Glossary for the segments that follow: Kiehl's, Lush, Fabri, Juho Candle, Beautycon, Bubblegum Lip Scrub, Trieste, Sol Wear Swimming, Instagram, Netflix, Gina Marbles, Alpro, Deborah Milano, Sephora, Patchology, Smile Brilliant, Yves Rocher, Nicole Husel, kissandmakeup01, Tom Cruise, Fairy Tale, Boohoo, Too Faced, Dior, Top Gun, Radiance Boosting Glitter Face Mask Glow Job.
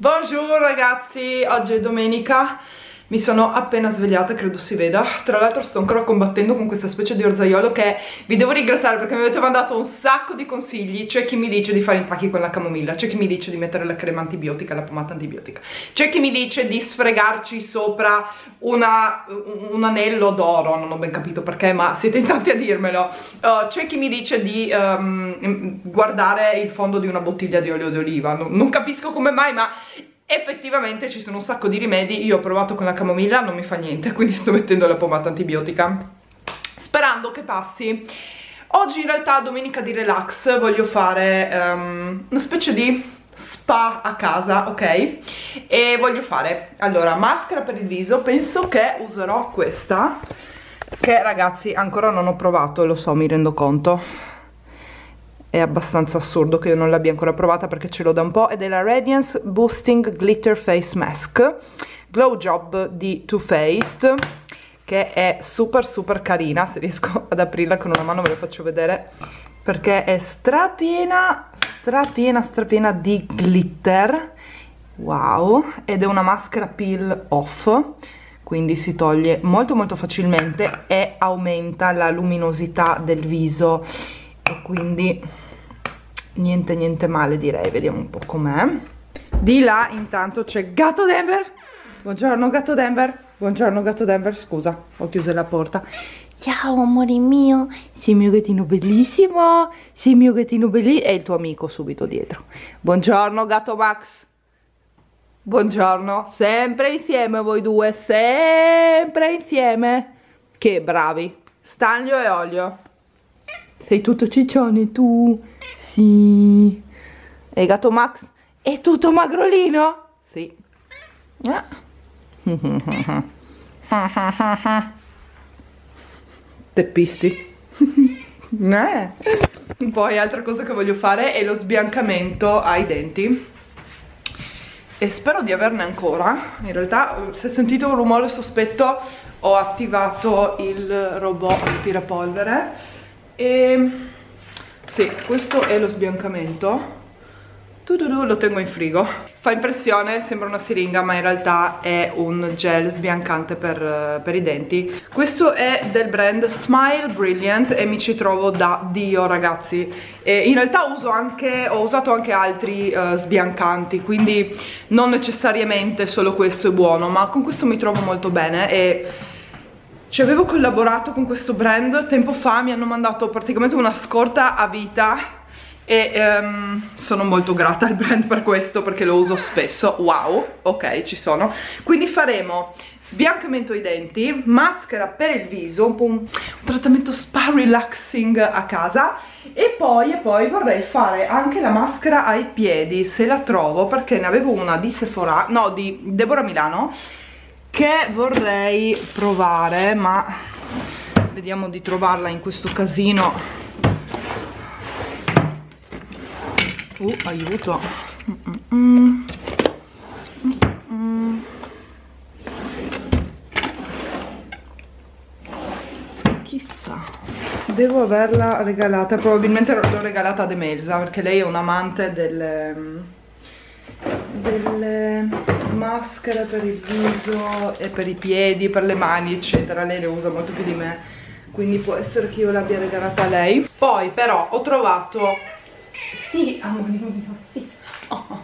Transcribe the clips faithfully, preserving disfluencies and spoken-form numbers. Buongiorno ragazzi, oggi è domenica, mi sono appena svegliata, credo si veda. Tra l'altro sto ancora combattendo con questa specie di orzaiolo che vi devo ringraziare perché mi avete mandato un sacco di consigli. C'è chi mi dice di fare impacchi con la camomilla, c'è chi mi dice di mettere la crema antibiotica, la pomata antibiotica, c'è chi mi dice di sfregarci sopra una, un anello d'oro, non ho ben capito perché ma siete in tanti a dirmelo. Uh, c'è chi mi dice di um, guardare il fondo di una bottiglia di olio d'oliva, non, non capisco come mai ma... effettivamente ci sono un sacco di rimedi, io ho provato con la camomilla, non mi fa niente, quindi sto mettendo la pomata antibiotica, sperando che passi. Oggi in realtà domenica di relax, voglio fare um, una specie di spa a casa, ok? E voglio fare, allora, maschera per il viso, penso che userò questa, che ragazzi ancora non ho provato, lo so, mi rendo conto. È abbastanza assurdo che io non l'abbia ancora provata perché ce l'ho da un po', ed è la Radiance Boosting Glitter Face Mask Glow Job di Too Faced, che è super super carina. Se riesco ad aprirla con una mano ve la faccio vedere, perché è strapiena strapiena strapiena di glitter, wow, ed è una maschera peel off, quindi si toglie molto molto facilmente e aumenta la luminosità del viso, quindi niente niente male direi. Vediamo un po' com'è. Di là intanto c'è Gatto Denver. Buongiorno Gatto Denver. Buongiorno Gatto Denver, scusa, ho chiuso la porta. Ciao amore mio, sei mio gattino bellissimo, sei mio gattino bellissimo. E il tuo amico subito dietro. Buongiorno Gatto Max. Buongiorno, sempre insieme voi due, sempre insieme. Che bravi, Stanlio e Olio. Sei tutto ciccione tu? Sì. E Gatto Max? È tutto magrolino? Sì. Ah. Teppisti. eh. Poi altra cosa che voglio fare è lo sbiancamento ai denti. E spero di averne ancora. In realtà se sentite un rumore sospetto ho attivato il robot aspirapolvere. E sì, questo è lo sbiancamento. Tu, tu, tu, lo tengo in frigo. Fa impressione, sembra una siringa, ma in realtà è un gel sbiancante per, per i denti. Questo è del brand Smile Brilliant e mi ci trovo da Dio, ragazzi. E in realtà uso anche, ho usato anche altri uh, sbiancanti, quindi non necessariamente solo questo è buono, ma con questo mi trovo molto bene. E ci avevo collaborato con questo brand tempo fa, mi hanno mandato praticamente una scorta a vita e um, sono molto grata al brand per questo perché lo uso spesso. Wow, ok, ci sono. Quindi faremo sbiancamento ai denti, maschera per il viso, un po' un, un trattamento spa relaxing a casa, e poi, e poi vorrei fare anche la maschera ai piedi se la trovo, perché ne avevo una di Sephora, no, di Deborah Milano, che vorrei provare, ma vediamo di trovarla in questo casino. Uh, aiuto. Mm -mm. Mm -mm. Chissà. Devo averla regalata, probabilmente l'ho regalata ad Emelza, perché lei è un amante delle... delle maschere per il viso e per i piedi, per le mani eccetera, lei le usa molto più di me, quindi può essere che io l'abbia regalata a lei. Poi però ho trovato, sì amore mio, sì, oh,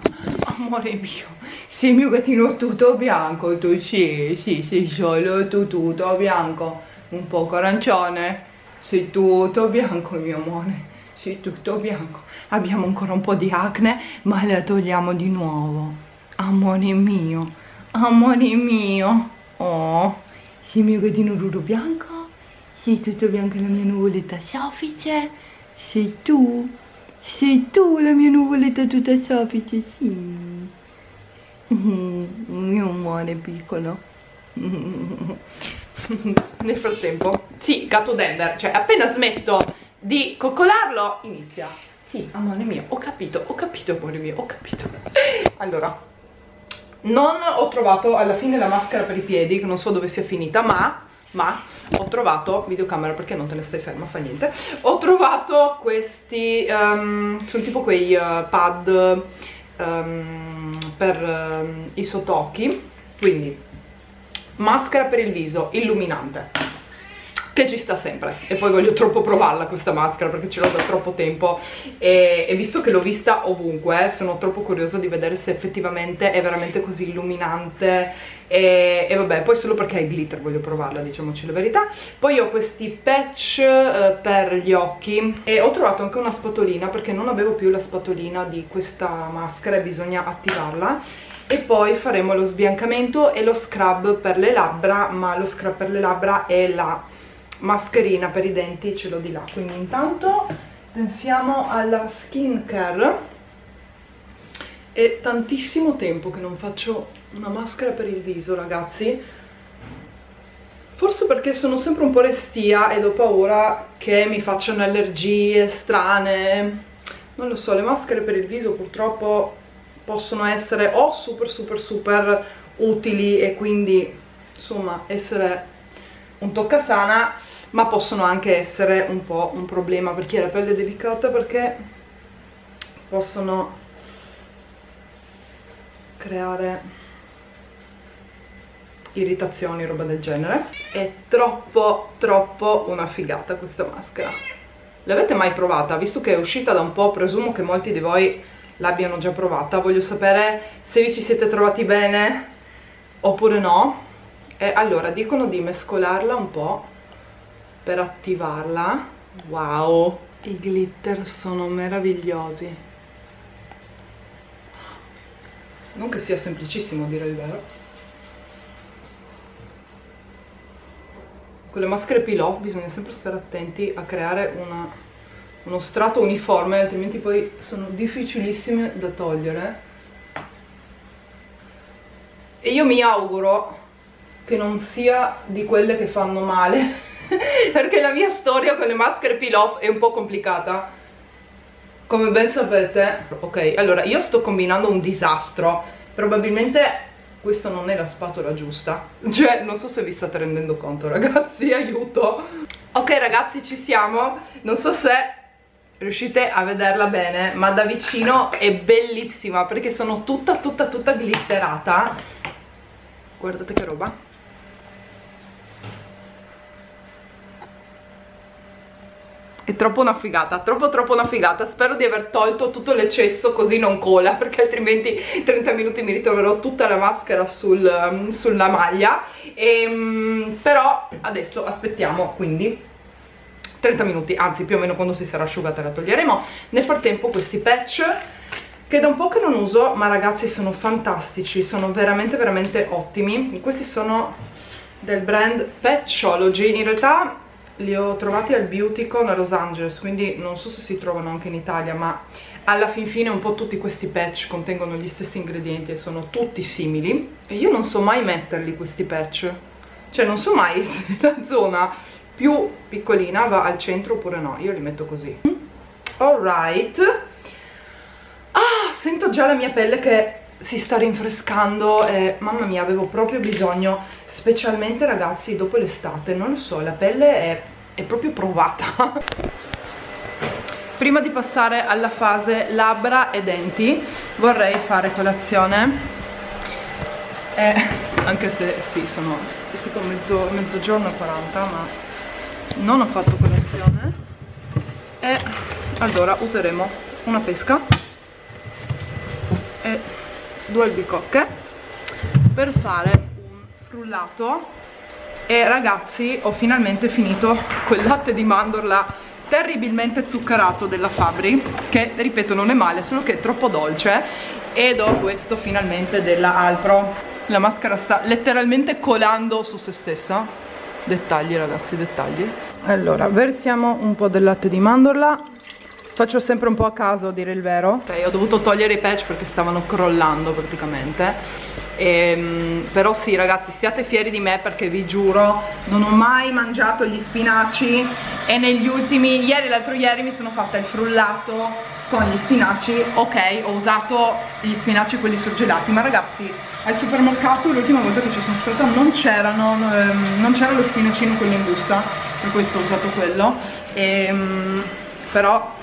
amore mio, sei mio gattino tutto bianco tu, sì sì sì, solo tu tutto bianco, un poco arancione, sei tutto bianco mio amore, sei tutto bianco. Abbiamo ancora un po' di acne ma la togliamo di nuovo, amore mio, amore mio. Oh, sei mio gattino tutto bianco, sei tutto bianco la mia nuvoletta soffice, sei tu, sei tu la mia nuvoletta tutta soffice, sì, mio amore piccolo. Nel frattempo, sì, Gatto Denver, cioè appena smetto di coccolarlo inizia. Sì, amore mio, ho capito, ho capito, amore mio, ho capito. Allora, non ho trovato alla fine la maschera per i piedi, che non so dove sia finita, ma, ma ho trovato, videocamera perché non te ne stai ferma, fa niente, ho trovato questi, um, sono tipo quei uh, pad um, per um, i sottocchi. Quindi maschera per il viso, illuminante, che ci sta sempre. E poi voglio troppo provarla questa maschera, perché ce l'ho da troppo tempo e, e visto che l'ho vista ovunque, sono troppo curiosa di vedere se effettivamente è veramente così illuminante. E, e vabbè, poi solo perché è glitter voglio provarla, diciamoci la verità. Poi ho questi patch eh, per gli occhi, e ho trovato anche una spatolina, perché non avevo più la spatolina di questa maschera e bisogna attivarla. E poi faremo lo sbiancamento e lo scrub per le labbra, ma lo scrub per le labbra è la mascherina per i denti, ce l'ho di là. Quindi intanto pensiamo alla skincare. È tantissimo tempo che non faccio una maschera per il viso, ragazzi, forse perché sono sempre un po' restia ed ho paura che mi facciano allergie strane, non lo so. Le maschere per il viso purtroppo possono essere o super super super utili e quindi insomma essere un toccasana, ma possono anche essere un po' un problema per chi ha la pelle delicata, perché possono creare irritazioni, roba del genere. È troppo troppo una figata questa maschera. L'avete mai provata? Visto che è uscita da un po', presumo che molti di voi l'abbiano già provata. Voglio sapere se vi ci siete trovati bene oppure no. E allora dicono di mescolarla un po' per attivarla. Wow, i glitter sono meravigliosi. Non che sia semplicissimo, a dire il vero. Con le maschere peel off bisogna sempre stare attenti a creare una, uno strato uniforme, altrimenti poi sono difficilissime da togliere. E io mi auguro che non sia di quelle che fanno male perché la mia storia con le maschere peel off è un po' complicata, come ben sapete. Ok, allora io sto combinando un disastro, probabilmente questa non è la spatola giusta, cioè non so se vi state rendendo conto, ragazzi, aiuto. Ok ragazzi, ci siamo. Non so se riuscite a vederla bene, ma da vicino è bellissima, perché sono tutta tutta tutta glitterata. Guardate che roba. È troppo una figata, troppo troppo una figata. Spero di aver tolto tutto l'eccesso così non cola, perché altrimenti trenta minuti mi ritroverò tutta la maschera sul, sulla maglia. E, però adesso aspettiamo, quindi trenta minuti, anzi più o meno quando si sarà asciugata la toglieremo. Nel frattempo questi patch, che da un po' che non uso, ma ragazzi sono fantastici, sono veramente veramente ottimi. Questi sono del brand Patchology, in realtà li ho trovati al Beautycon a Los Angeles, quindi non so se si trovano anche in Italia, ma alla fin fine un po' tutti questi patch contengono gli stessi ingredienti e sono tutti simili. E io non so mai metterli questi patch, cioè non so mai se la zona più piccolina va al centro oppure no, io li metto così. Alright, ah, sento già la mia pelle che si sta rinfrescando, eh, mamma mia, avevo proprio bisogno, specialmente ragazzi dopo l'estate, non lo so, la pelle è, è proprio provata. Prima di passare alla fase labbra e denti vorrei fare colazione, eh, anche se sì, sono tipo mezzo, mezzogiorno e quaranta, ma non ho fatto colazione e allora useremo una pesca e due albicocche per fare un frullato. E ragazzi, ho finalmente finito quel latte di mandorla terribilmente zuccherato della Fabri, che ripeto non è male, solo che è troppo dolce, ed ho questo finalmente della Alpro. La maschera sta letteralmente colando su se stessa, dettagli ragazzi, dettagli. Allora versiamo un po' del latte di mandorla. Faccio sempre un po' a caso, a dire il vero. Okay, ho dovuto togliere i patch perché stavano crollando praticamente. Ehm, però sì ragazzi, siate fieri di me, perché vi giuro non ho mai mangiato gli spinaci e negli ultimi, ieri e l'altro ieri, mi sono fatta il frullato con gli spinaci. Ok, ho usato gli spinaci quelli surgelati, ma ragazzi al supermercato l'ultima volta che ci sono stata non c'erano, non c'era lo spinacino quello in busta, per questo ho usato quello. Ehm, però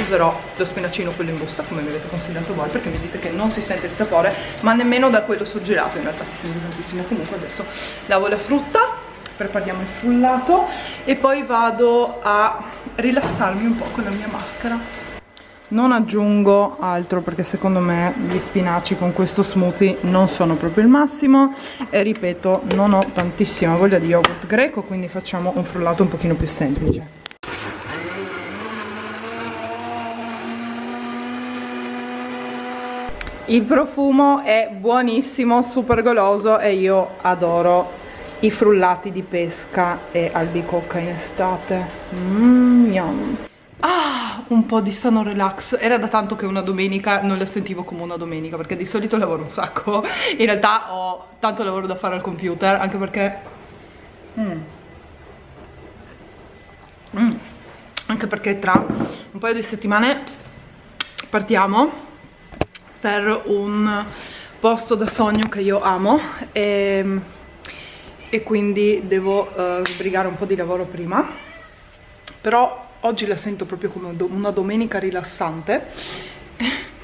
userò lo spinacino, quello in busta, come mi avete consigliato voi, perché mi dite che non si sente il sapore, ma nemmeno da quello surgelato, in realtà si sente tantissimo. Comunque adesso lavo la frutta, prepariamo il frullato e poi vado a rilassarmi un po' con la mia mascara. Non aggiungo altro perché secondo me gli spinaci con questo smoothie non sono proprio il massimo, e ripeto, non ho tantissima voglia di yogurt greco, quindi facciamo un frullato un pochino più semplice. Il profumo è buonissimo, super goloso, e io adoro i frullati di pesca e albicocca in estate. Mmm, yum. Ah, un po' di sano relax. Era da tanto che una domenica non la sentivo come una domenica, perché di solito lavoro un sacco. In realtà ho tanto lavoro da fare al computer, anche perché mm. Mm. Anche perché tra un paio di settimane partiamo per un posto da sogno che io amo, e, e quindi devo uh, sbrigare un po' di lavoro prima. Però oggi la sento proprio come una domenica rilassante.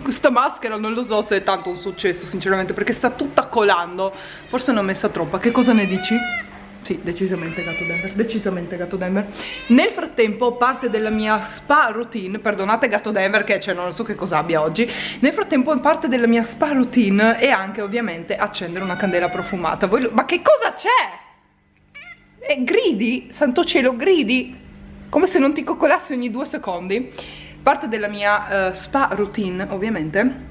Questa maschera non lo so se è tanto un successo, sinceramente, perché sta tutta colando. Forse ne ho messa troppa, che cosa ne dici? Sì, decisamente Gatto Denver, decisamente Gatto Denver. Nel frattempo parte della mia spa routine, perdonate Gatto Denver che cioè non so che cosa abbia oggi. Nel frattempo parte della mia spa routine è anche ovviamente accendere una candela profumata. Voi lo... Ma che cosa c'è? E gridi? Santo cielo, gridi? Come se non ti coccolassi ogni due secondi. Parte della mia uh, spa routine ovviamente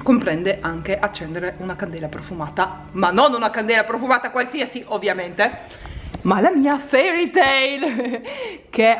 comprende anche accendere una candela profumata, ma non una candela profumata qualsiasi ovviamente, ma la mia Fairy Tale che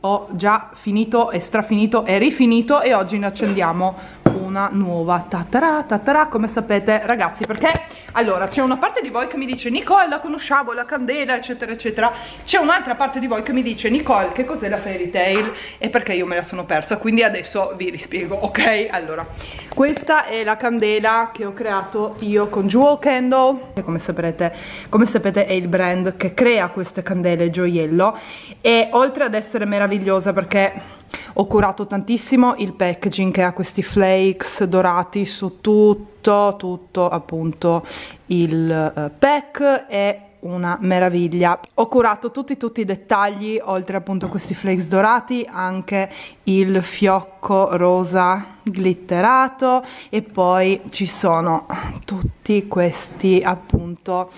ho già finito e strafinito e rifinito, e oggi ne accendiamo una nuova. Tatara, tatara, come sapete ragazzi, perché allora c'è una parte di voi che mi dice Nicole la conosciamo la candela eccetera eccetera, c'è un'altra parte di voi che mi dice Nicole che cos'è la Fairy Tale e perché io me la sono persa, quindi adesso vi rispiego, ok? Allora, questa è la candela che ho creato io con Juho Candle, che come saprete, come sapete è il brand che crea queste candele gioiello, e oltre ad essere meravigliosa perché ho curato tantissimo il packaging che ha questi flakes dorati su tutto, tutto appunto il pack, è una meraviglia. Ho curato tutti tutti i dettagli, oltre appunto a questi flakes dorati anche il fiocco rosa glitterato, e poi ci sono tutti questi appunto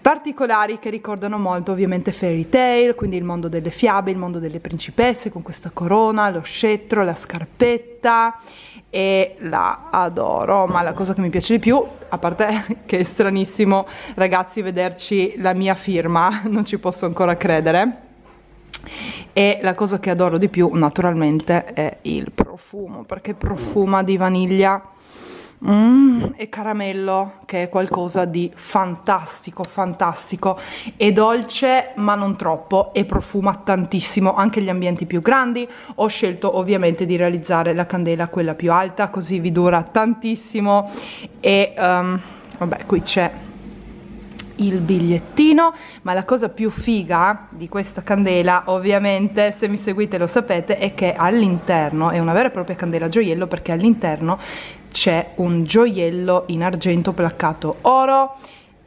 particolari che ricordano molto ovviamente Fairy Tale, quindi il mondo delle fiabe, il mondo delle principesse, con questa corona, lo scettro, la scarpetta, e la adoro. Ma la cosa che mi piace di più, a parte che è stranissimo ragazzi vederci la mia firma, non ci posso ancora credere, e la cosa che adoro di più naturalmente è il profumo, perché profuma di vaniglia Mm, e caramello, che è qualcosa di fantastico, fantastico. È dolce ma non troppo, e profuma tantissimo anche gli ambienti più grandi. Ho scelto ovviamente di realizzare la candela quella più alta, così vi dura tantissimo. E um, vabbè, qui c'è il bigliettino, ma la cosa più figa di questa candela, ovviamente se mi seguite lo sapete, è che all'interno è una vera e propria candela gioiello, perché all'interno c'è un gioiello in argento placcato oro,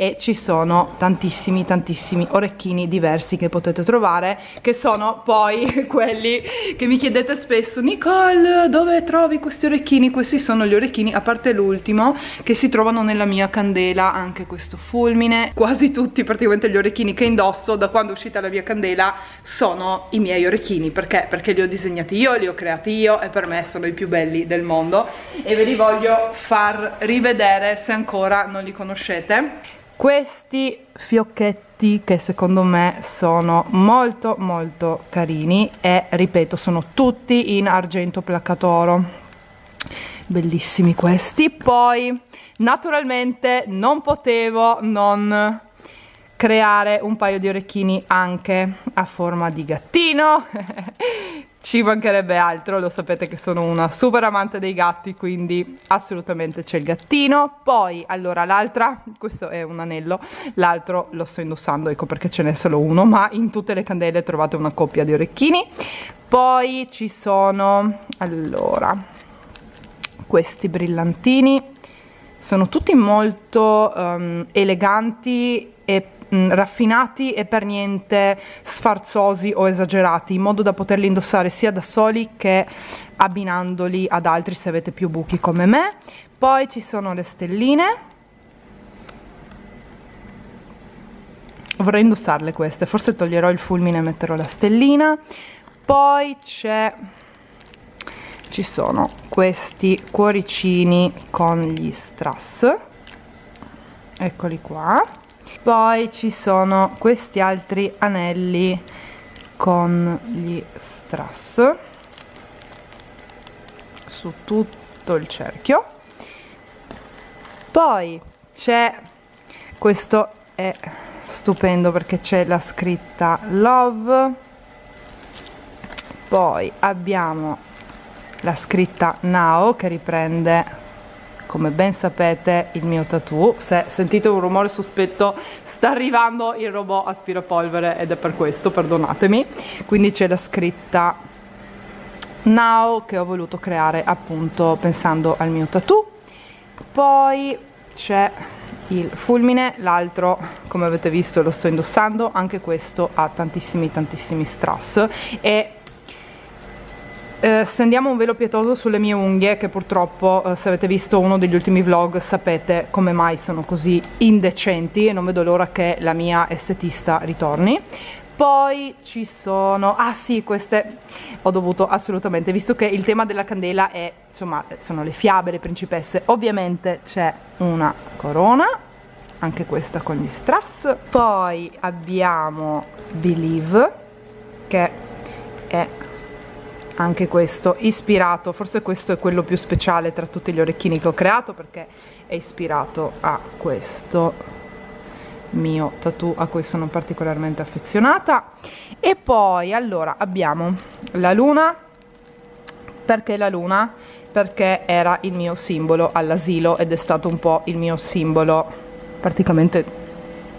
e ci sono tantissimi tantissimi orecchini diversi che potete trovare, che sono poi quelli che mi chiedete spesso Nicole dove trovi questi orecchini. Questi sono gli orecchini, a parte l'ultimo, che si trovano nella mia candela, anche questo fulmine. Quasi tutti praticamente gli orecchini che indosso da quando è uscita la mia candela sono i miei orecchini. Perché? Perché li ho disegnati io, li ho creati io, e per me sono i più belli del mondo, e ve li voglio far rivedere se ancora non li conoscete. Questi fiocchetti che secondo me sono molto molto carini, e ripeto sono tutti in argento placcato oro, bellissimi questi. Poi naturalmente non potevo non creare un paio di orecchini anche a forma di gattino ci mancherebbe altro, lo sapete che sono una super amante dei gatti, quindi assolutamente c'è il gattino. Poi allora l'altra, questo è un anello, l'altro lo sto indossando, ecco perché ce n'è solo uno, ma in tutte le candele trovate una coppia di orecchini. Poi ci sono, allora, questi brillantini, sono tutti molto um, eleganti e mh, raffinati e per niente sfarzosi o esagerati, in modo da poterli indossare sia da soli che abbinandoli ad altri se avete più buchi come me. Poi ci sono le stelline. Vorrei indossarle queste, forse toglierò il fulmine e metterò la stellina. Poi c'è, ci sono questi cuoricini con gli strass, eccoli qua. Poi ci sono questi altri anelli con gli strass su tutto il cerchio. Poi c'è, questo è stupendo perché c'è la scritta Love, poi abbiamo la scritta Now che riprende, come ben sapete, il mio tattoo. Se sentite un rumore sospetto, sta arrivando il robot aspirapolvere ed è per questo, perdonatemi. Quindi c'è la scritta Now che ho voluto creare appunto pensando al mio tattoo. Poi c'è il fulmine, l'altro come avete visto lo sto indossando, anche questo ha tantissimi tantissimi strass e eh, stendiamo un velo pietoso sulle mie unghie che purtroppo eh, se avete visto uno degli ultimi vlog sapete come mai sono così indecenti e non vedo l'ora che la mia estetista ritorni. Poi ci sono, ah sì, queste ho dovuto assolutamente, visto che il tema della candela è, insomma, sono le fiabe, le principesse, ovviamente c'è una corona, anche questa con gli strass. Poi abbiamo Believe, che è anche questo ispirato, forse questo è quello più speciale tra tutti gli orecchini che ho creato, perché è ispirato a questo mio tattoo a cui sono particolarmente affezionata. E poi allora abbiamo la luna, perché la luna? Perché era il mio simbolo all'asilo ed è stato un po' il mio simbolo praticamente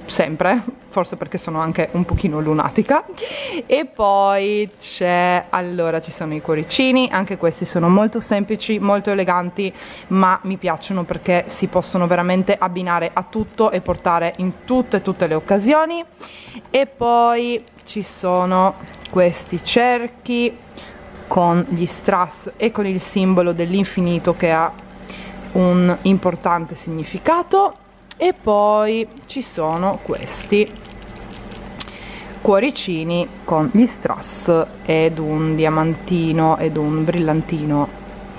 sempre, forse perché sono anche un pochino lunatica. E poi c'è, allora ci sono i cuoricini, anche questi sono molto semplici, molto eleganti, ma mi piacciono perché si possono veramente abbinare a tutto e portare in tutte tutte le occasioni. E poi ci sono questi cerchi con gli strass e con il simbolo dell'infinito che ha un importante significato. E poi ci sono questi cuoricini con gli strass ed un diamantino ed un brillantino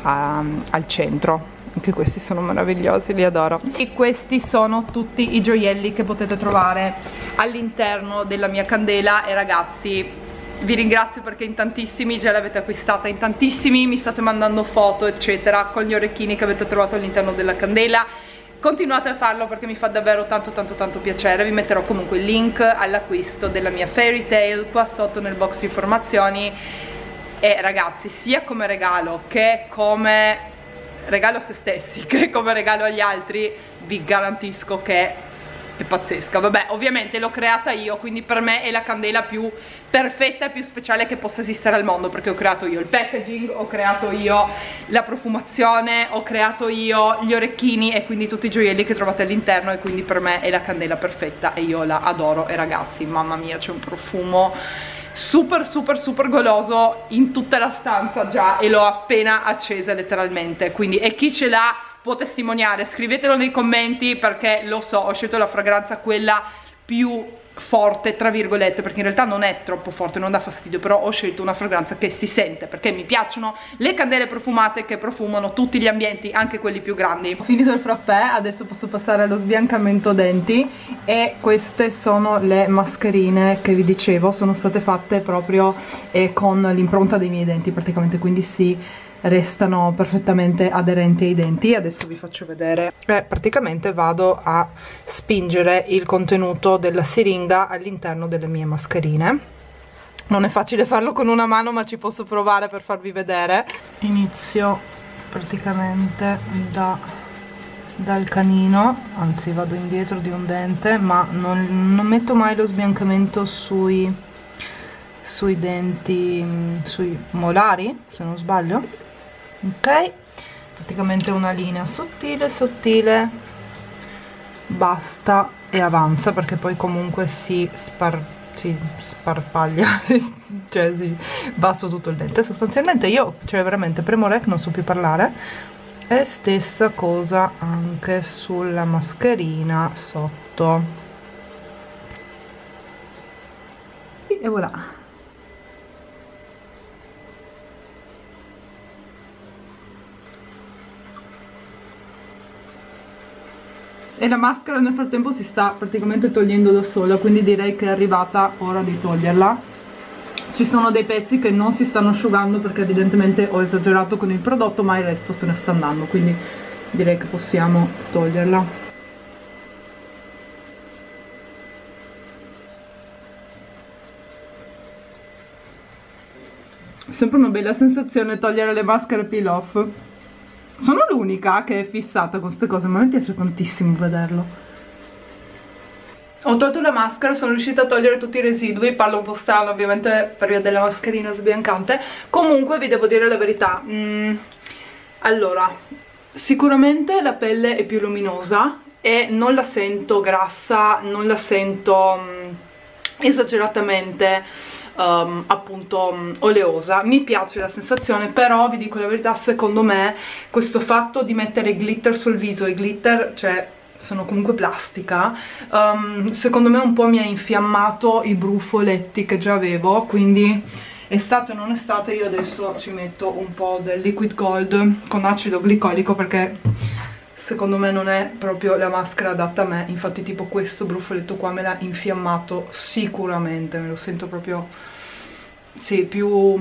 um, al centro. Anche questi sono meravigliosi, li adoro. E questi sono tutti i gioielli che potete trovare all'interno della mia candela. E ragazzi, vi ringrazio perché in tantissimi già l'avete acquistata, in tantissimi mi state mandando foto eccetera con gli orecchini che avete trovato all'interno della candela. Continuate a farlo perché mi fa davvero tanto tanto tanto piacere. Vi metterò comunque il link all'acquisto della mia Fairy Tale qua sotto nel box informazioni. E ragazzi, sia come regalo che come regalo a se stessi che come regalo agli altri, vi garantisco che è pazzesca. Vabbè, ovviamente l'ho creata io, quindi per me è la candela più perfetta e più speciale che possa esistere al mondo, perché ho creato io il packaging, ho creato io la profumazione, ho creato io gli orecchini e quindi tutti i gioielli che trovate all'interno, e quindi per me è la candela perfetta e io la adoro. E ragazzi, mamma mia, c'è un profumo super super super goloso in tutta la stanza già, e l'ho appena accesa letteralmente, quindi e chi ce l'ha può testimoniare, scrivetelo nei commenti, perché lo so, ho scelto la fragranza quella più forte tra virgolette, perché in realtà non è troppo forte, non dà fastidio, però ho scelto una fragranza che si sente, perché mi piacciono le candele profumate che profumano tutti gli ambienti, anche quelli più grandi. Ho finito il frappè, adesso posso passare allo sbiancamento denti, e queste sono le mascherine che vi dicevo, sono state fatte proprio eh, con l'impronta dei miei denti praticamente, quindi si restano perfettamente aderenti ai denti. Adesso vi faccio vedere. Eh, praticamente vado a spingere il contenuto della siringa all'interno delle mie mascherine. Non è facile farlo con una mano, ma ci posso provare per farvi vedere. Inizio praticamente da, dal canino, anzi vado indietro di un dente, ma non, non metto mai lo sbiancamento sui sui denti, sui molari, se non sbaglio. Ok, praticamente una linea sottile sottile, basta, e avanza, perché poi comunque si, spar si sparpaglia cioè si va su tutto il dente sostanzialmente. Io, cioè veramente, premo rec, non so più parlare. E stessa cosa anche sulla mascherina sotto, e voilà. E la maschera nel frattempo si sta praticamente togliendo da sola, quindi direi che è arrivata ora di toglierla. Ci sono dei pezzi che non si stanno asciugando perché evidentemente ho esagerato con il prodotto, ma il resto se ne sta andando, quindi direi che possiamo toglierla. Sempre una bella sensazione togliere le maschere peel off. Sono l'unica che è fissata con queste cose, ma mi piace tantissimo vederlo. Ho tolto la maschera, sono riuscita a togliere tutti i residui, parlo un po' strano ovviamente per via della mascherina sbiancante. Comunque vi devo dire la verità, mm, allora, sicuramente la pelle è più luminosa e non la sento grassa, non la sento mm, esageratamente um, appunto um, oleosa. Mi piace la sensazione, però vi dico la verità, secondo me questo fatto di mettere glitter sul viso, i glitter, cioè sono comunque plastica, um, secondo me un po' mi ha infiammato i brufoletti che già avevo, quindi estate o non estate io adesso ci metto un po' del liquid gold con acido glicolico, perché secondo me non è proprio la maschera adatta a me. Infatti tipo questo brufoletto qua me l'ha infiammato sicuramente, me lo sento proprio, sì, più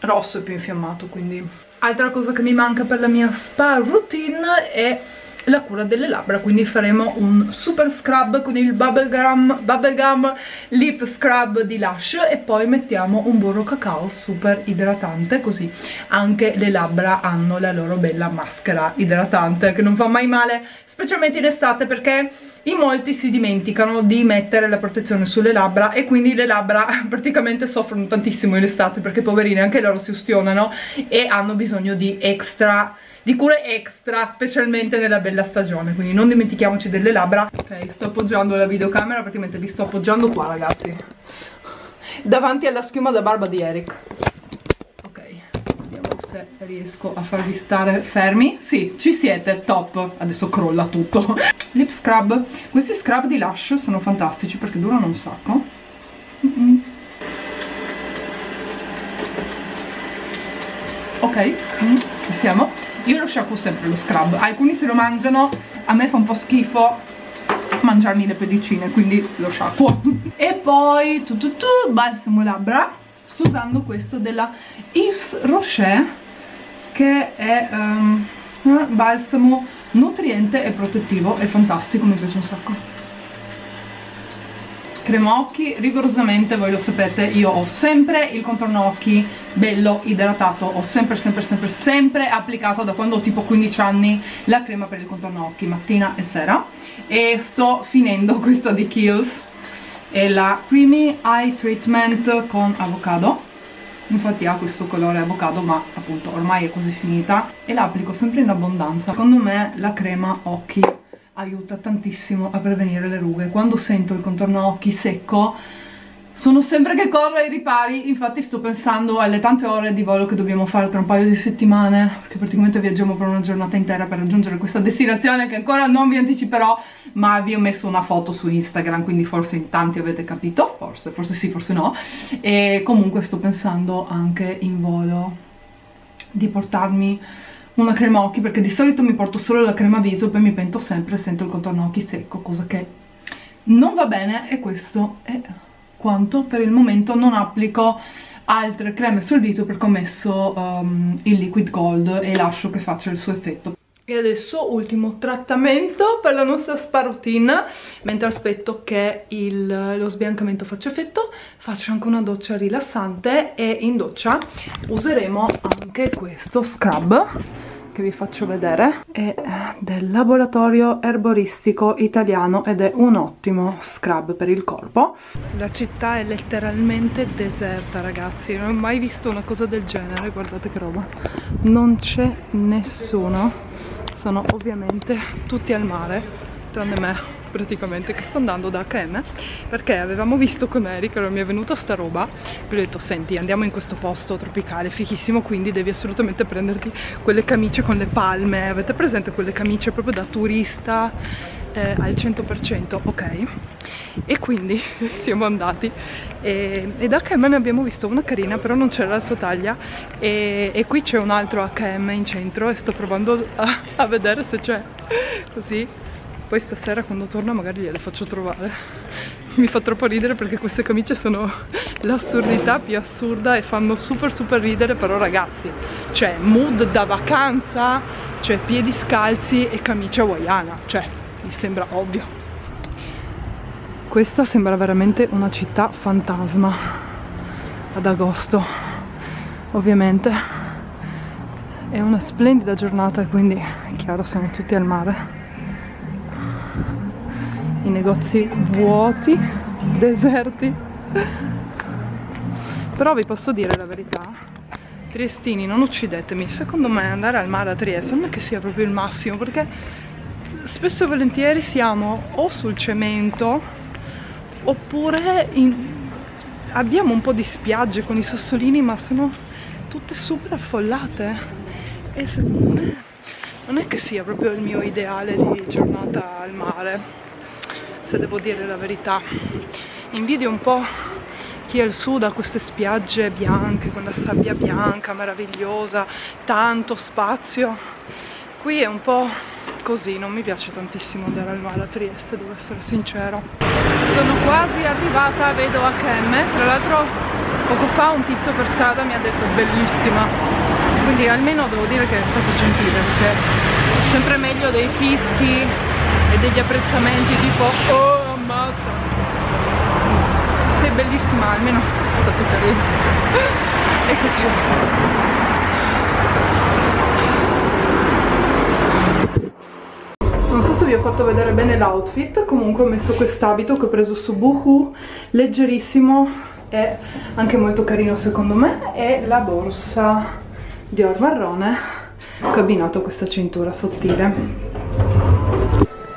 rosso e più infiammato. Quindi altra cosa che mi manca per la mia spa routine è la cura delle labbra, quindi faremo un super scrub con il Bubblegum, Bubblegum Lip Scrub di Lush, e poi mettiamo un burro cacao super idratante, così anche le labbra hanno la loro bella maschera idratante che non fa mai male, specialmente in estate, perché in molti si dimenticano di mettere la protezione sulle labbra e quindi le labbra praticamente soffrono tantissimo in estate, perché poverine anche loro si ustionano e hanno bisogno di extra, di cure extra, specialmente nella bella stagione, quindi non dimentichiamoci delle labbra. Ok, sto appoggiando la videocamera, praticamente vi sto appoggiando qua, ragazzi, davanti alla schiuma da barba di Eric. Ok, vediamo se riesco a farvi stare fermi. Sì, ci siete, top. Adesso crolla tutto. Lip scrub, questi scrub di Lush sono fantastici perché durano un sacco. Mm-mm. Ok, mm, ci siamo. Io lo sciacquo sempre lo scrub, alcuni se lo mangiano, a me fa un po' schifo mangiarmi le pellicine, quindi lo sciacquo. E poi tu, tu, tu, balsamo labbra, sto usando questo della Yves Rocher, che è um, balsamo nutriente e protettivo, è fantastico, mi piace un sacco. Crema occhi, rigorosamente, voi lo sapete, io ho sempre il contorno occhi bello idratato, ho sempre sempre sempre sempre applicato da quando ho tipo quindici anni la crema per il contorno occhi mattina e sera, e sto finendo questa di Kiehl's, è la Creamy Eye Treatment con avocado, infatti ha questo colore avocado, ma appunto ormai è così finita, e la applico sempre in abbondanza. Secondo me la crema occhi aiuta tantissimo a prevenire le rughe. Quando sento il contorno occhi secco sono sempre che corro ai ripari, infatti sto pensando alle tante ore di volo che dobbiamo fare tra un paio di settimane, perché praticamente viaggiamo per una giornata intera per raggiungere questa destinazione che ancora non vi anticiperò, ma vi ho messo una foto su Instagram, quindi forse in tanti avete capito, forse, forse sì, forse no. E comunque sto pensando anche in volo di portarmi una crema occhi, perché di solito mi porto solo la crema viso, poi mi pento sempre, sento il contorno occhi secco, cosa che non va bene. E questo è quanto per il momento, non applico altre creme sul viso perché ho messo um, il liquid gold e lascio che faccia il suo effetto. E adesso ultimo trattamento per la nostra spa routine, mentre aspetto che il, lo sbiancamento faccia effetto, faccio anche una doccia rilassante, e in doccia useremo anche questo scrub che vi faccio vedere, è del laboratorio erboristico italiano ed è un ottimo scrub per il corpo. La città è letteralmente deserta, ragazzi, non ho mai visto una cosa del genere, guardate che roba, non c'è nessuno, sono ovviamente tutti al mare tranne me, praticamente, che sto andando da acca e emme perché avevamo visto con Eric, allora mi è venuta sta roba, gli ho detto senti, andiamo in questo posto tropicale fichissimo, quindi devi assolutamente prenderti quelle camicie con le palme, avete presente quelle camicie proprio da turista eh, al cento per cento, ok? E quindi siamo andati e, e da acca e emme ne abbiamo visto una carina, però non c'era la sua taglia e, e qui c'è un altro acca e emme in centro e sto provando a, a vedere se c'è, così poi stasera quando torno magari gliele faccio trovare. Mi fa troppo ridere perché queste camicie sono l'assurdità più assurda e fanno super super ridere, però ragazzi, cioè mood da vacanza, cioè piedi scalzi e camicia hawaiana, cioè mi sembra ovvio. Questa sembra veramente una città fantasma ad agosto, ovviamente è una splendida giornata e quindi è chiaro siamo tutti al mare. I negozi vuoti, deserti, però vi posso dire la verità, triestini non uccidetemi, secondo me andare al mare a Trieste non è che sia proprio il massimo, perché spesso e volentieri siamo o sul cemento oppure in... abbiamo un po' di spiagge con i sassolini, ma sono tutte super affollate e secondo me non è che sia proprio il mio ideale di giornata al mare, se devo dire la verità. Invidio un po' chi è il sud a queste spiagge bianche, con la sabbia bianca meravigliosa, tanto spazio. Qui è un po' così, non mi piace tantissimo andare al mare a Trieste, devo essere sincero. Sono quasi arrivata, vedo acca e emme, tra l'altro poco fa un tizio per strada mi ha detto bellissima, quindi almeno devo dire che è stato gentile, perché è sempre meglio dei fischi e degli apprezzamenti tipo oh ammazza, sei bellissima, almeno è stato carino. Eccoci, non so se vi ho fatto vedere bene l'outfit, comunque ho messo quest'abito che ho preso su Boohoo, leggerissimo e anche molto carino secondo me, e la borsa Dior marrone che ho abbinato a questa cintura sottile.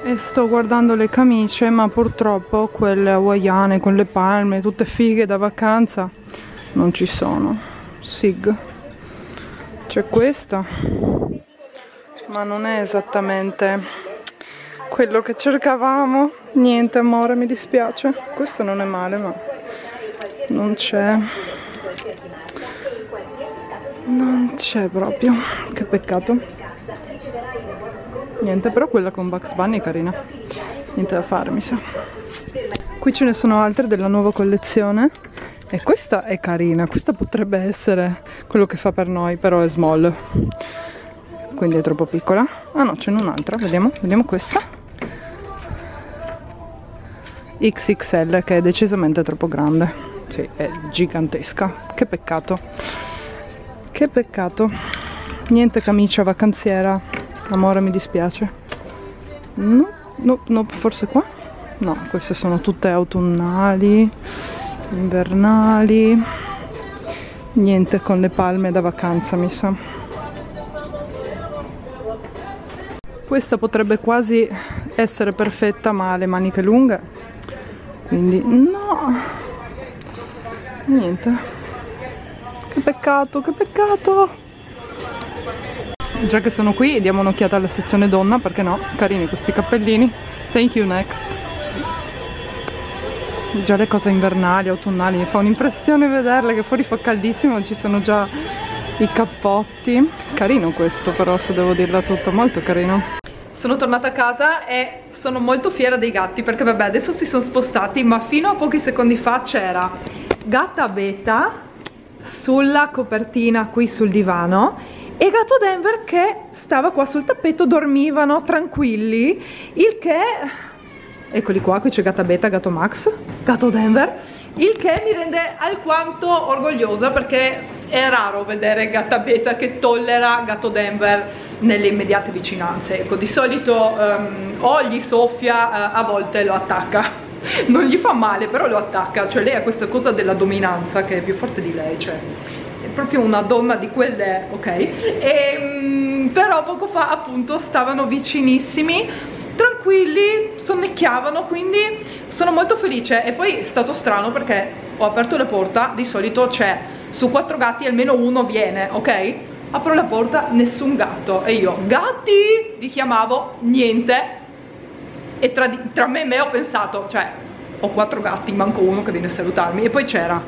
E sto guardando le camicie, ma purtroppo quelle hawaiane con le palme, tutte fighe da vacanza, non ci sono. Sig. C'è questa, ma non è esattamente quello che cercavamo. Niente amore, mi dispiace. Questo non è male, ma non c'è. Non c'è proprio. Che peccato. Niente, però quella con Bugs Bunny è carina, niente da fare mi sa. Qui ce ne sono altre della nuova collezione e questa è carina, questa potrebbe essere quello che fa per noi, però è small, quindi è troppo piccola. Ah no, ce n'è un'altra, vediamo, vediamo questa ics ics elle che è decisamente troppo grande, sì, è gigantesca, che peccato, che peccato. Niente camicia vacanziera amore, mi dispiace. No, no, no, forse qua? No, queste sono tutte autunnali, invernali. Niente con le palme da vacanza, mi sa. Questa potrebbe quasi essere perfetta, ma ha le maniche lunghe. Quindi no. Niente. Che peccato, che peccato. Già che sono qui diamo un'occhiata alla sezione donna, perché no, carini questi cappellini, thank you next. Già le cose invernali, autunnali, mi fa un'impressione vederle che fuori fa caldissimo, ci sono già i cappotti. Carino questo però, se devo dirla tutta, molto carino. Sono tornata a casa e sono molto fiera dei gatti, perché vabbè adesso si sono spostati, ma fino a pochi secondi fa c'era gatta Beta sulla copertina qui sul divano e gatto Denver che stava qua sul tappeto, dormivano tranquilli, il che Eccoli qua, qui c'è Gatta Beta, Gatto Max, Gatto Denver, il che mi rende alquanto orgogliosa perché è raro vedere Gatta Beta che tollera Gatto Denver nelle immediate vicinanze. Ecco, di solito um, o gli soffia, uh, a volte lo attacca. Non gli fa male, però lo attacca, cioè lei ha questa cosa della dominanza che è più forte di lei, cioè è proprio una donna di quelle, ok? E, però poco fa appunto stavano vicinissimi, tranquilli, sonnecchiavano, quindi sono molto felice. E poi è stato strano perché ho aperto la porta, di solito c'è, su quattro gatti almeno uno viene, ok? Apro la porta, nessun gatto, e io, gatti, li chiamavo, niente. E tra, tra me e me ho pensato, cioè, ho quattro gatti, manco uno che viene a salutarmi. E poi c'era,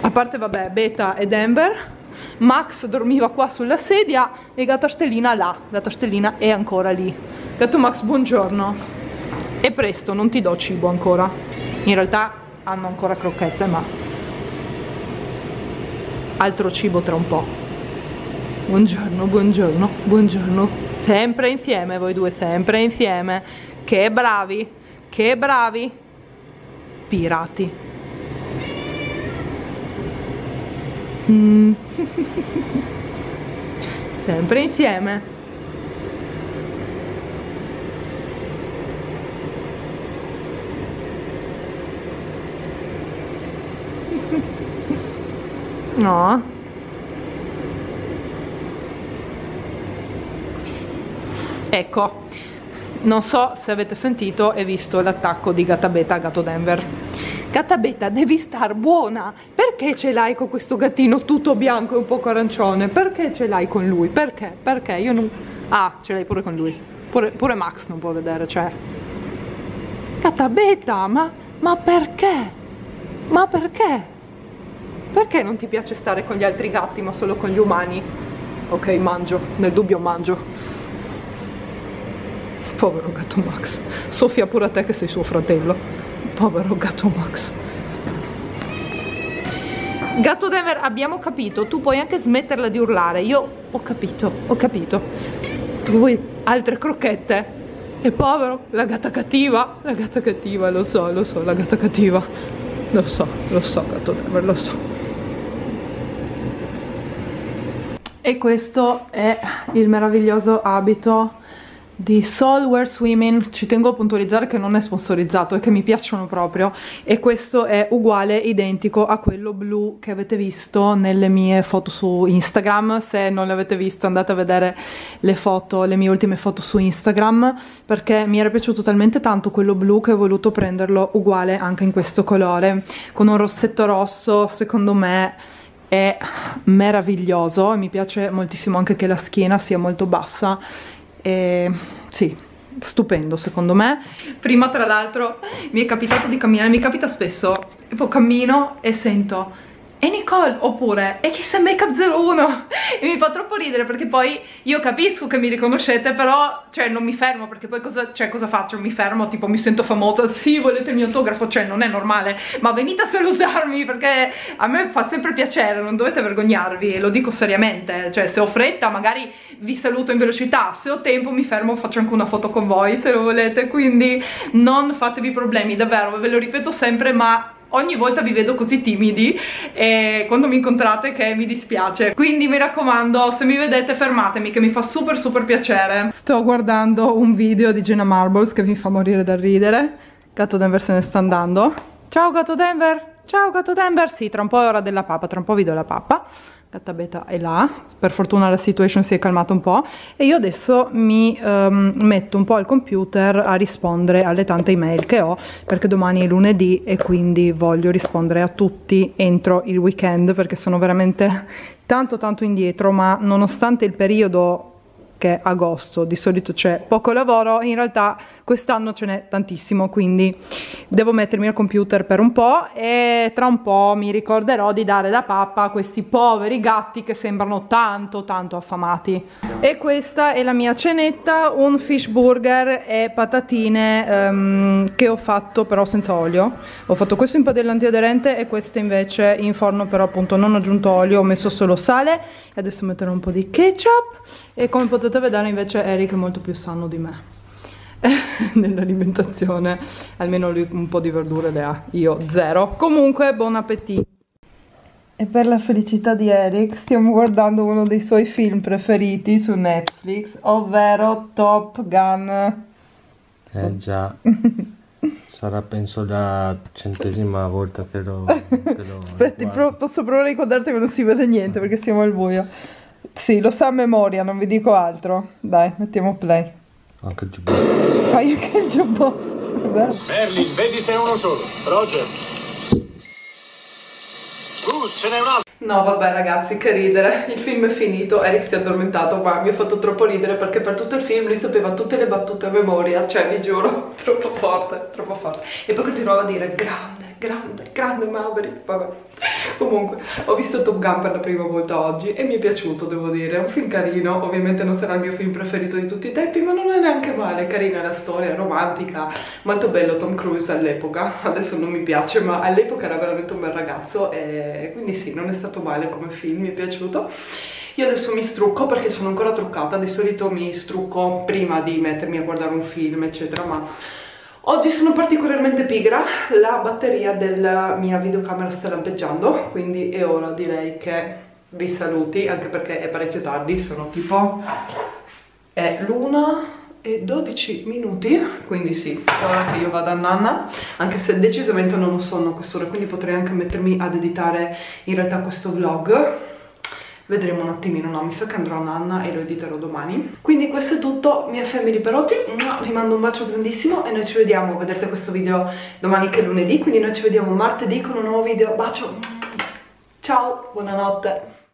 a parte vabbè, Beta e Denver, Max dormiva qua sulla sedia e Gatta Stellina là, Gatta Stellina è ancora lì. Gatto Max, buongiorno. È presto, non ti do cibo ancora. In realtà hanno ancora crocchette, ma altro cibo tra un po'. Buongiorno, buongiorno, buongiorno. Sempre insieme voi due, sempre insieme. Che bravi, che bravi. Pirati. Mm. Sempre insieme. No. Ecco, non so se avete sentito e visto l'attacco di Gatta Beta a Gatto Denver. Gatta Beta, devi star buona. Perché ce l'hai con questo gattino tutto bianco e un poco arancione? Perché ce l'hai con lui? Perché? Perché? Io non... Ah, ce l'hai pure con lui. Pure, pure Max non può vedere, cioè... Gatta Beta, ma, ma perché? Ma perché? Perché non ti piace stare con gli altri gatti, ma solo con gli umani? Ok, mangio. Nel dubbio mangio. Povero Gatto Max. Soffia pure a te che sei suo fratello. Povero Gatto Max. Gatto Denver, abbiamo capito, tu puoi anche smetterla di urlare. Io ho capito, ho capito. Tu vuoi altre crocchette? E povero, la gatta cattiva, la gatta cattiva, lo so, lo so, la gatta cattiva. Lo so, lo so, Gatto Denver, lo so. E questo è il meraviglioso abito di Sol Wear Swimming. Ci tengo a puntualizzare che non è sponsorizzato e che mi piacciono proprio, e questo è uguale, identico a quello blu che avete visto nelle mie foto su Instagram. Se non le avete visto, andate a vedere le foto, le mie ultime foto su Instagram, perché mi era piaciuto talmente tanto quello blu che ho voluto prenderlo uguale anche in questo colore, con un rossetto rosso. Secondo me è meraviglioso e mi piace moltissimo anche che la schiena sia molto bassa. Eh, sì, stupendo secondo me. Prima tra l'altro mi è capitato di camminare, mi capita spesso, tipo cammino e sento e Nicole oppure e kissandmakeup zero uno e mi fa troppo ridere, perché poi io capisco che mi riconoscete, però cioè non mi fermo, perché poi cosa, cioè, cosa faccio? Mi fermo, tipo mi sento famosa, sì volete il mio autografo, cioè non è normale, ma venite a salutarmi perché a me fa sempre piacere, non dovete vergognarvi, e lo dico seriamente, cioè se ho fretta magari vi saluto in velocità, se ho tempo mi fermo, faccio anche una foto con voi se lo volete, quindi non fatevi problemi, davvero, ve lo ripeto sempre, ma ogni volta vi vedo così timidi e quando mi incontrate che mi dispiace, quindi mi raccomando, se mi vedete fermatemi che mi fa super super piacere. Sto guardando un video di Gina Marbles che mi fa morire dal ridere. Gatto Denver se ne sta andando. Ciao Gatto Denver, ciao Gatto Denver. Sì, tra un po' è ora della pappa, tra un po' vi do la pappa. Gatta Beta è là, per fortuna la situation si è calmata un po' e io adesso mi um, metto un po' al computer a rispondere alle tante email che ho, perché domani è lunedì e quindi voglio rispondere a tutti entro il weekend, perché sono veramente tanto tanto indietro, ma nonostante il periodo che è agosto, di solito c'è poco lavoro, in realtà quest'anno ce n'è tantissimo, quindi devo mettermi al computer per un po' e tra un po' mi ricorderò di dare la pappa a questi poveri gatti che sembrano tanto tanto affamati. E questa è la mia cenetta, un fish burger e patatine um, che ho fatto però senza olio. Ho fatto questo in padella antiaderente e queste invece in forno, però appunto non ho aggiunto olio, ho messo solo sale e adesso metterò un po' di ketchup. E come potete vedere invece Eric è molto più sano di me nell'alimentazione, almeno lui un po' di verdure le ha, io zero. Comunque buon appetito. E per la felicità di Eric stiamo guardando uno dei suoi film preferiti su Netflix, ovvero Top Gun. Eh già, sarà penso la centesima volta che lo, che lo aspetti, però posso provare a ricordarti che non si vede niente perché siamo al buio. Sì, lo sa a memoria, non vi dico altro. Dai, mettiamo play. Anche il giubbotto. Fai anche il giubbotto. Merlin, vedi se è uno solo. Roger. Ce n'è un altro. No vabbè ragazzi, che ridere, il film è finito, Eric si è addormentato qua, mi ha fatto troppo ridere perché per tutto il film lui sapeva tutte le battute a memoria, cioè vi giuro, troppo forte, troppo forte, e poi continuava a dire grande, grande, grande Maverick, vabbè. Comunque ho visto Top Gun per la prima volta oggi e mi è piaciuto, devo dire, è un film carino, ovviamente non sarà il mio film preferito di tutti i tempi, ma non è neanche male, carina la storia, romantica, molto bello Tom Cruise all'epoca, adesso non mi piace, ma all'epoca era veramente un bel ragazzo e quindi sì, non è stato male come film, mi è piaciuto. Io adesso mi strucco perché sono ancora truccata, di solito mi strucco prima di mettermi a guardare un film eccetera, ma oggi sono particolarmente pigra, la batteria della mia videocamera sta lampeggiando, quindi è ora direi che vi saluti, anche perché è parecchio tardi, sono tipo è l'una e dodici minuti, quindi sì, ora che io vado a nanna, anche se decisamente non ho sonno a quest'ora, quindi potrei anche mettermi ad editare in realtà questo vlog. Vedremo un attimino, no, mi sa che andrò a nanna e lo editerò domani. Quindi questo è tutto, mia family perotti, vi mando un bacio grandissimo e noi ci vediamo, vedrete questo video domani che è lunedì, quindi noi ci vediamo martedì con un nuovo video, bacio, ciao, buonanotte.